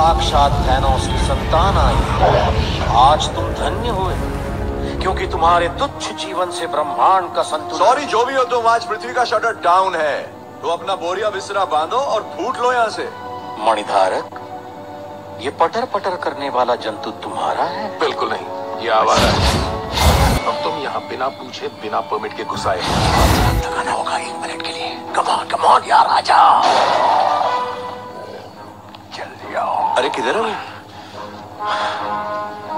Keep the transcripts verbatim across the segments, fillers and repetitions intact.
साक्षात थैनोस की संतान आई। आज तुम धन्य हुए क्योंकि तुम्हारे तुच्छ जीवन से ब्रह्मांड का संतुलन। सॉरी जो भी हो तुम, आज पृथ्वी का शटर डाउन है, तो अपना बोरिया बिसरा बांधो और फूट लो यहाँ से। मणिधारक, ये पटर पटर करने वाला जंतु तुम्हारा है? बिल्कुल नहीं, ये आवारा है। अब तुम यहाँ बिना पूछे बिना परमिट के घुस आए। लगाना होगा एक मिनट के लिए। कम ऑन कम ऑन यार, आजा जल्दी आओ। अरे किधर हो?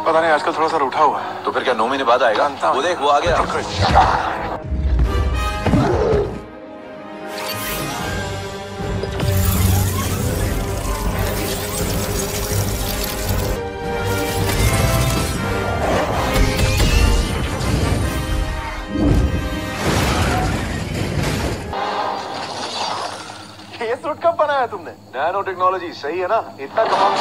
पता नहीं, आजकल थोड़ा सा रूठा हुआ है। तो फिर क्या नौ महीने बाद आएगा? वो देख वो आ गया। रूट कब बनाया तुमने? नैनो टेक्नोलॉजी, सही है ना? इतना कमाल।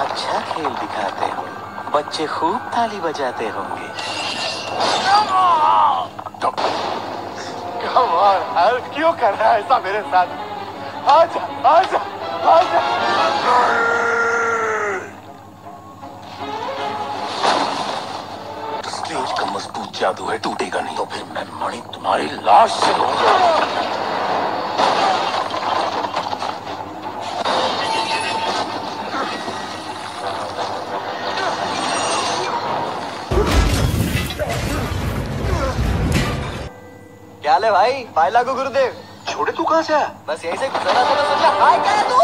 अच्छा खेल दिखाते हो, बच्चे खूब ताली बजाते होंगे। कम ऑन, क्यों कर रहा है ऐसा मेरे साथ? आजा आजा आजा। स्टेज का मजबूत जादू है, टूटेगा नहीं। तो फिर मैं मणि तुम्हारी लाश से लूंगा। ले भाई, पायला को गुरुदेव। छोटे तू कहाँ से आया? बस यहीं से गुजरा था, बस इतना। हाय क्या तू?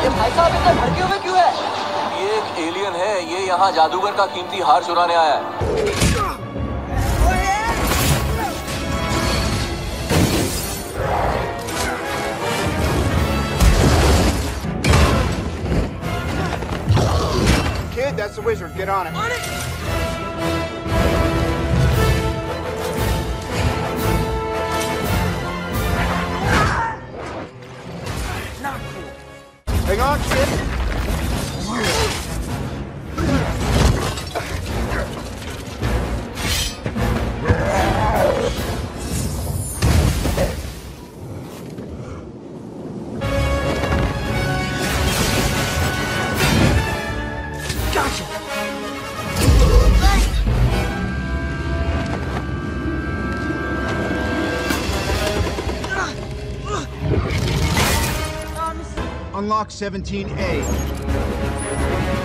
ये भाई साहब इतना भड़के हुए क्यों है? ये एक एलियन है, ये यहाँ जादूगर का कीमती हार चुराने आया है। That's the wizard. Get on it. On it. Not cool. Hang on, Unlock seventeen A.